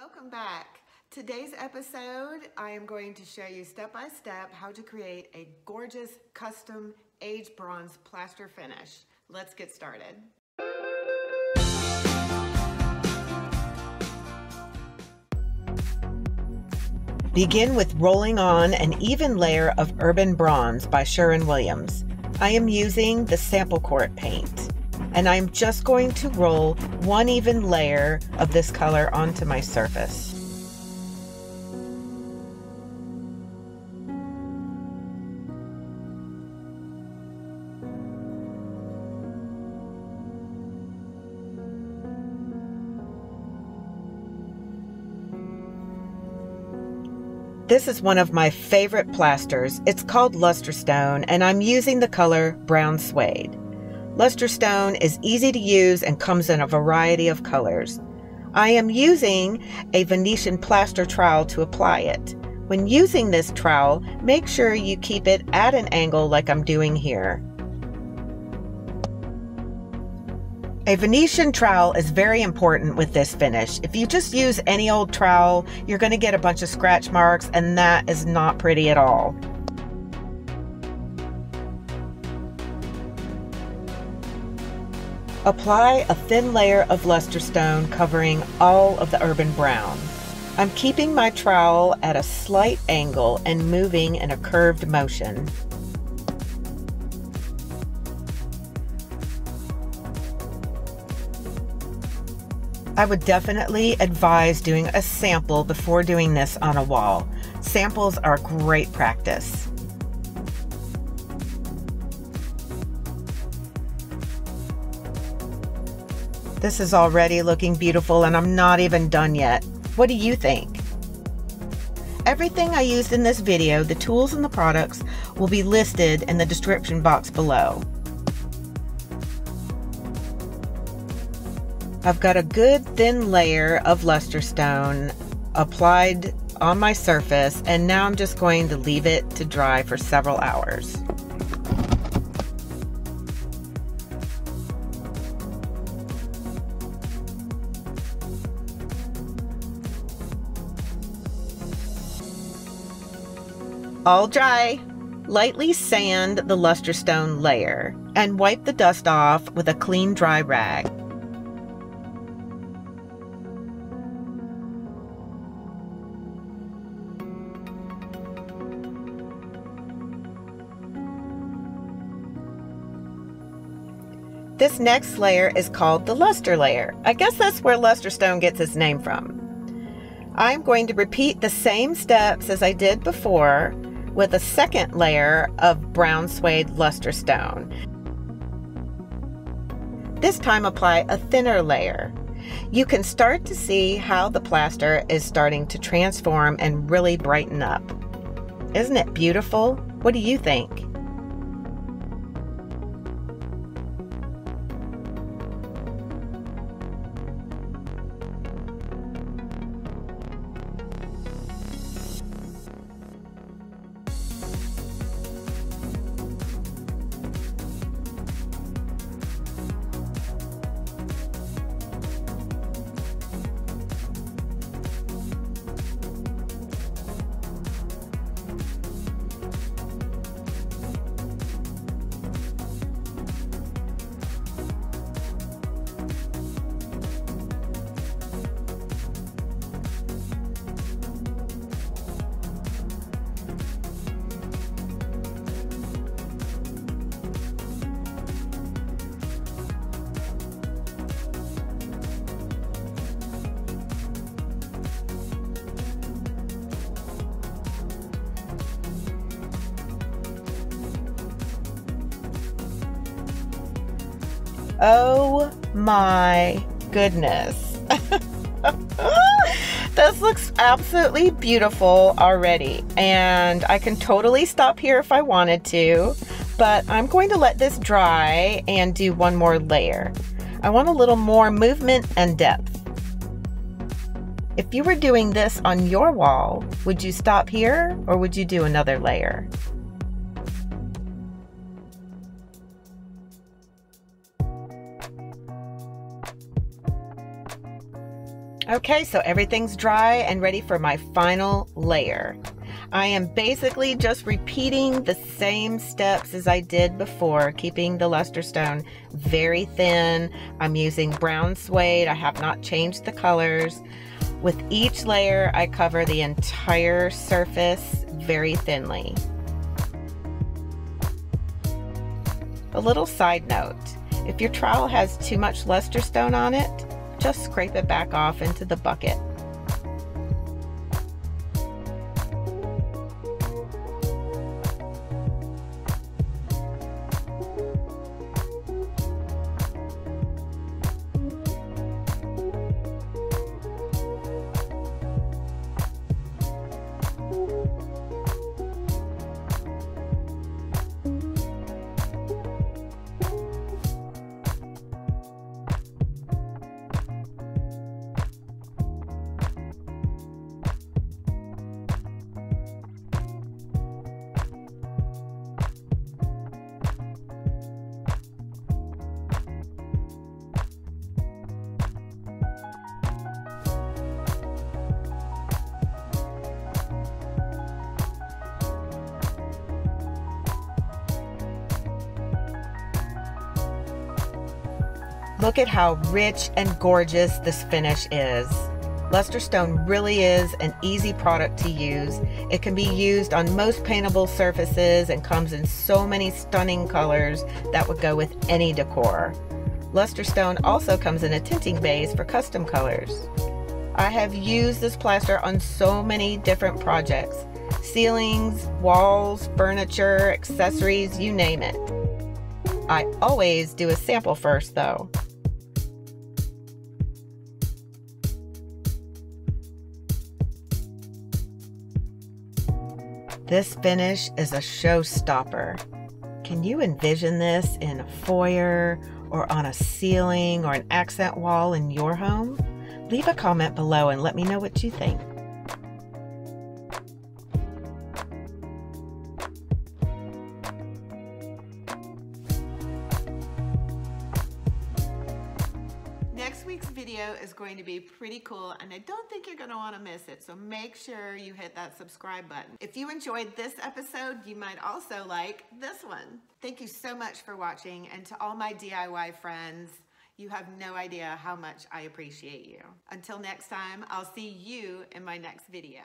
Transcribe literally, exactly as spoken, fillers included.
Welcome back. Today's episode, I am going to show you step by step how to create a gorgeous custom aged bronze plaster finish. Let's get started. Begin with rolling on an even layer of Urban Bronze by Sherwin Williams. I am using the sample quart paint, and I'm just going to roll one even layer of this color onto my surface. This is one of my favorite plasters. It's called LusterStone, and I'm using the color Brown Suede. LusterStone is easy to use and comes in a variety of colors. I am using a Venetian plaster trowel to apply it. When using this trowel, make sure you keep it at an angle like I'm doing here. A Venetian trowel is very important with this finish. If you just use any old trowel, you're going to get a bunch of scratch marks, and that is not pretty at all. Apply a thin layer of LusterStone covering all of the Urban Brown. I'm keeping my trowel at a slight angle and moving in a curved motion. I would definitely advise doing a sample before doing this on a wall. Samples are great practice. This is already looking beautiful, and I'm not even done yet. What do you think? Everything I used in this video, the tools and the products, will be listed in the description box below. I've got a good thin layer of LusterStone applied on my surface, and now I'm just going to leave it to dry for several hours. All dry. Lightly sand the LusterStone layer and wipe the dust off with a clean dry rag. This next layer is called the luster layer. I guess that's where LusterStone gets its name from. I'm going to repeat the same steps as I did before, with a second layer of Brown Suede LusterStone. This time apply a thinner layer. You can start to see how the plaster is starting to transform and really brighten up. Isn't it beautiful? What do you think? Oh my goodness. This looks absolutely beautiful already, and I can totally stop here if I wanted to, but I'm going to let this dry and do one more layer. I want a little more movement and depth. If you were doing this on your wall, would you stop here, or would you do another layer? Okay, so everything's dry and ready for my final layer. I am basically just repeating the same steps as I did before, keeping the lusterstone very thin. I'm using brown suede. I have not changed the colors. With each layer, I cover the entire surface very thinly. A little side note, if your trowel has too much lusterstone on it, just scrape it back off into the bucket. Look at how rich and gorgeous this finish is. Lusterstone really is an easy product to use. It can be used on most paintable surfaces and comes in so many stunning colors that would go with any decor. Lusterstone also comes in a tinting base for custom colors. I have used this plaster on so many different projects. Ceilings, walls, furniture, accessories, you name it. I always do a sample first though. This finish is a showstopper. Can you envision this in a foyer or on a ceiling or an accent wall in your home? Leave a comment below and let me know what you think. Next week's video is going to be pretty cool and I don't think you're going to want to miss it, so make sure you hit that subscribe button. If you enjoyed this episode, you might also like this one. Thank you so much for watching, and to all my D I Y friends, you have no idea how much I appreciate you. Until next time, I'll see you in my next video.